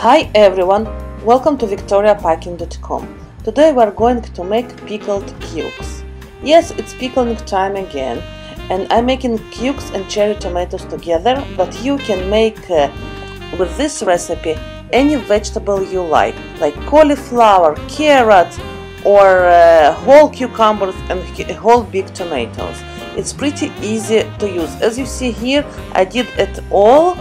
Hi everyone, welcome to VictoriaPaikin.com. Today we are going to make pickled kiyuks. Yes, it's pickling time again, and I'm making kiyuks and cherry tomatoes together, but you can make with this recipe any vegetable you like cauliflower, carrots, or whole cucumbers and whole big tomatoes. It's pretty easy to use. As you see here, I did it all.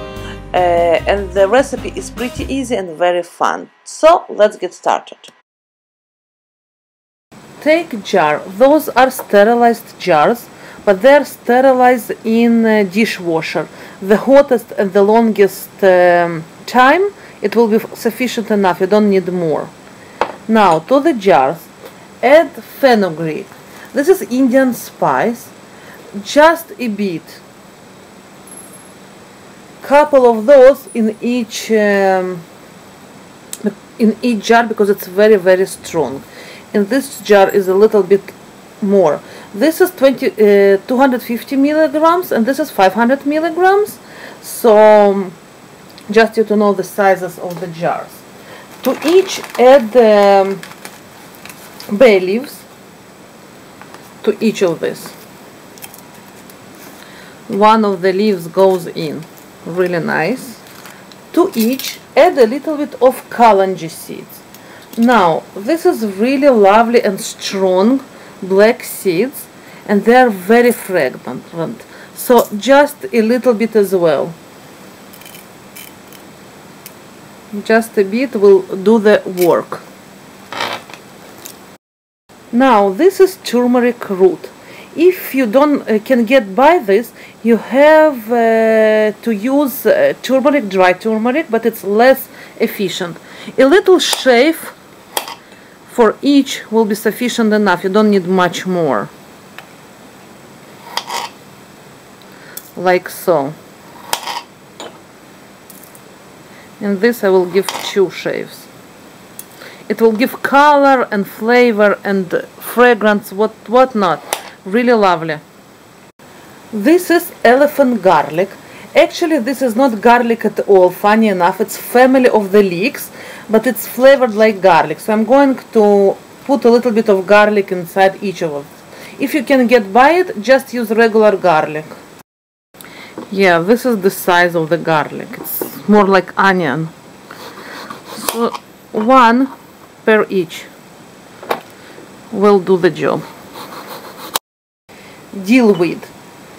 And the recipe is pretty easy and very fun. So let's get started. Take jar. Those are sterilized jars, but they are sterilized in dishwasher. The hottest and the longest time it will be sufficient enough. You don't need more. Now to the jars, add fenugreek. This is Indian spice. Just a bit. Couple of those in each jar, because it's very, very strong. And this jar is a little bit more. This is 250 milligrams, and this is 500 milligrams. So just you to know the sizes of the jars. To each add bay leaves. To each of this, one of the leaves goes in. Really nice. To each add a little bit of kalonji seeds. Now this is really lovely and strong black seeds, and they are very fragrant, so just a little bit as well. Just a bit will do the work. Now this is turmeric root. If you don't can get by this, you have to use turmeric, dry turmeric, but it's less efficient. A little shave for each will be sufficient enough. You don't need much more. Like so. And this I will give 2 shaves. It will give color and flavor and fragrance, what not. Really lovely. This is elephant garlic. Actually this is not garlic at all, funny enough. It's family of the leeks, but it's flavored like garlic. So I'm going to put a little bit of garlic inside each of them. If you can get by it, just use regular garlic. Yeah, this is the size of the garlic. It's more like onion. So one per each will do the job. Dill weed.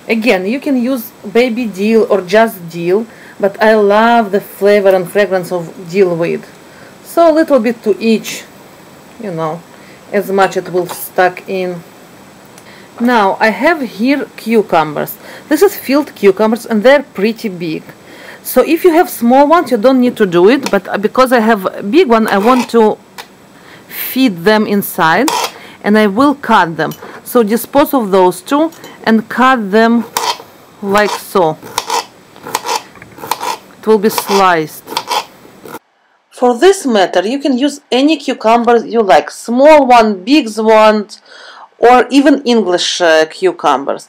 Again, you can use baby dill or just dill, but I love the flavor and fragrance of dill weed. So a little bit to each, you know, as much it will stuck in. Now I have here cucumbers. This is field cucumbers, and they're pretty big. So if you have small ones, you don't need to do it, but because I have a big one, I want to feed them inside, and I will cut them. So dispose of those two and cut them like so. It will be sliced. For this matter, you can use any cucumbers you like. Small one, big one, or even English cucumbers.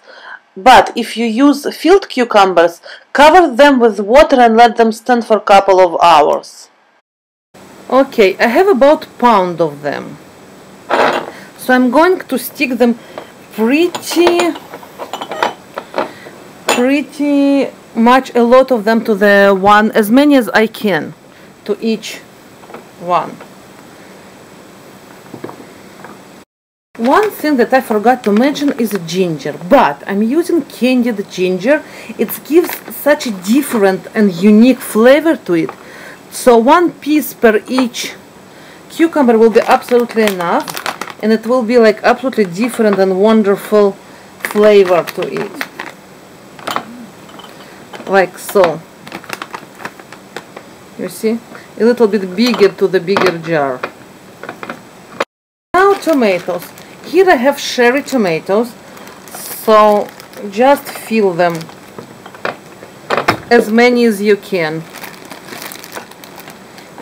But if you use field cucumbers, cover them with water and let them stand for a couple of hours. Okay, I have about a pound of them. So I'm going to stick them pretty much, a lot of them to the one, as many as I can to each one. One thing that I forgot to mention is ginger, but I'm using candied ginger. It gives such a different and unique flavor to it. So one piece per each cucumber will be absolutely enough. And it will be like absolutely different and wonderful flavor to it. Like so. You see? A little bit bigger to the bigger jar. Now tomatoes. Here I have cherry tomatoes. So just fill them. As many as you can.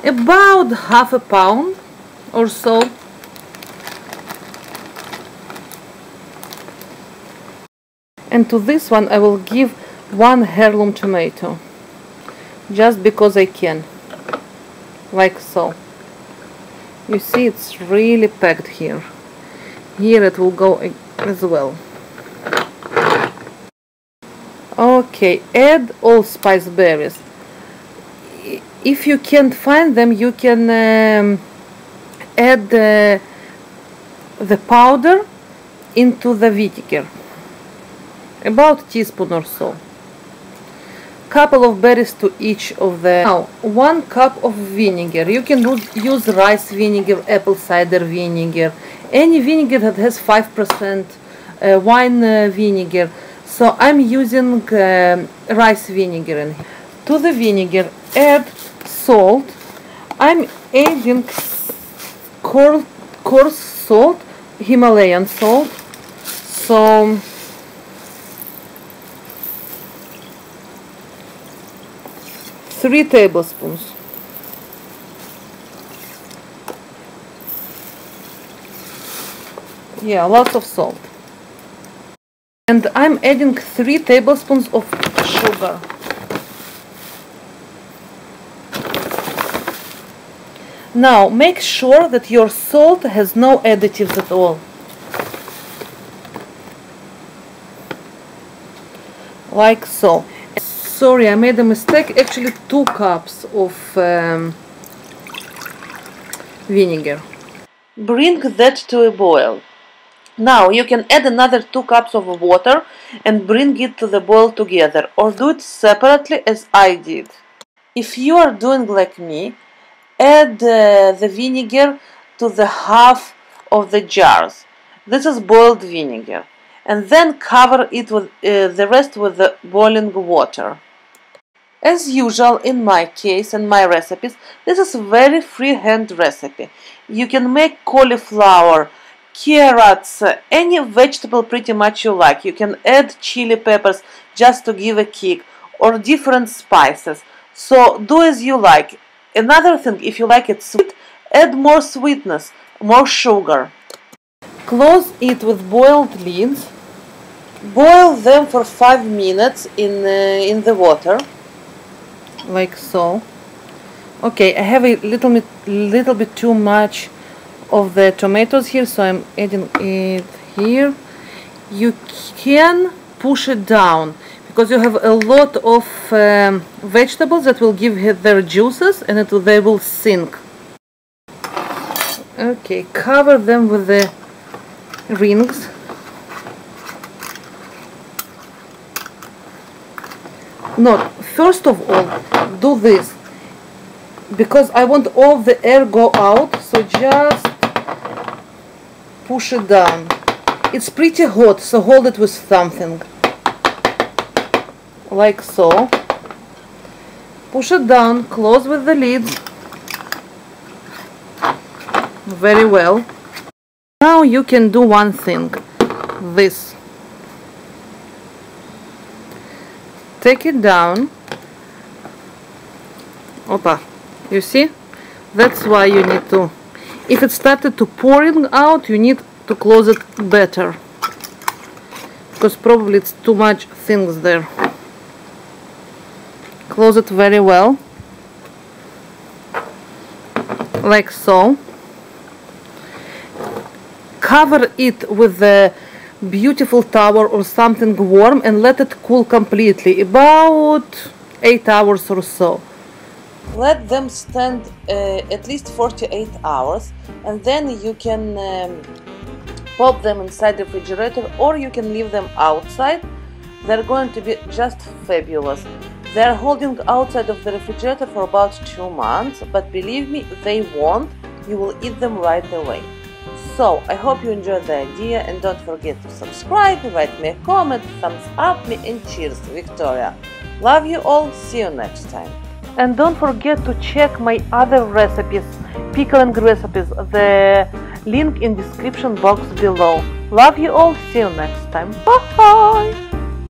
About half a pound or so. And to this one I will give 1 heirloom tomato, just because I can. like so. You see, it's really packed here. Here it will go as well. Okay, add allspice berries. If you can't find them, you can add the powder into the vinegar, about a teaspoon or so. Couple of berries to each of the. Now, 1 cup of vinegar. You can use rice vinegar, apple cider vinegar, any vinegar that has 5% wine vinegar. So I'm using rice vinegar in here. To the vinegar, add salt. I'm adding coarse salt, Himalayan salt. So three tablespoons. Yeah, lots of salt. And I'm adding 3 tablespoons of sugar. Now make sure that your salt has no additives at all. Like so. Sorry, I made a mistake. Actually, 2 cups of vinegar. Bring that to a boil. Now you can add another 2 cups of water and bring it to the boil together, or do it separately as I did. If you are doing like me, add the vinegar to the half of the jars. This is boiled vinegar. And then cover it with the rest with the boiling water. As usual in my case and my recipes, this is a very freehand recipe. You can make cauliflower, carrots, any vegetable pretty much you like. You can add chili peppers just to give a kick, or different spices. So do as you like. Another thing, if you like it sweet, add more sweetness, more sugar. Close it with boiled lids. Boil them for 5 minutes in the water, like so. Okay, I have a little bit too much of the tomatoes here, so I'm adding it here. You can push it down because you have a lot of vegetables that will give their juices, and they will sink. Okay, cover them with the rings. No, first of all, do this, because I want all the air go out, so just push it down. It's pretty hot, so hold it with something, like so. Push it down, close with the lid. Very well. Now you can do one thing, this. Take it down. Opa. You see? That's why you need to. If it started to pouring out, you need to close it better, because probably it's too much things there. Close it very well, like so. Cover it with a beautiful towel or something warm and let it cool completely, about 8 hours or so. Let them stand at least 48 hours, and then you can pop them inside the refrigerator, or you can leave them outside. They're going to be just fabulous. They're holding outside of the refrigerator for about 2 months, but believe me, they won't. You will eat them right away. So, I hope you enjoyed the idea, and don't forget to subscribe, write me a comment, thumbs up me, and cheers, Victoria. Love you all, see you next time. And don't forget to check my other recipes, pickling recipes, the link in description box below. Love you all, see you next time. Bye!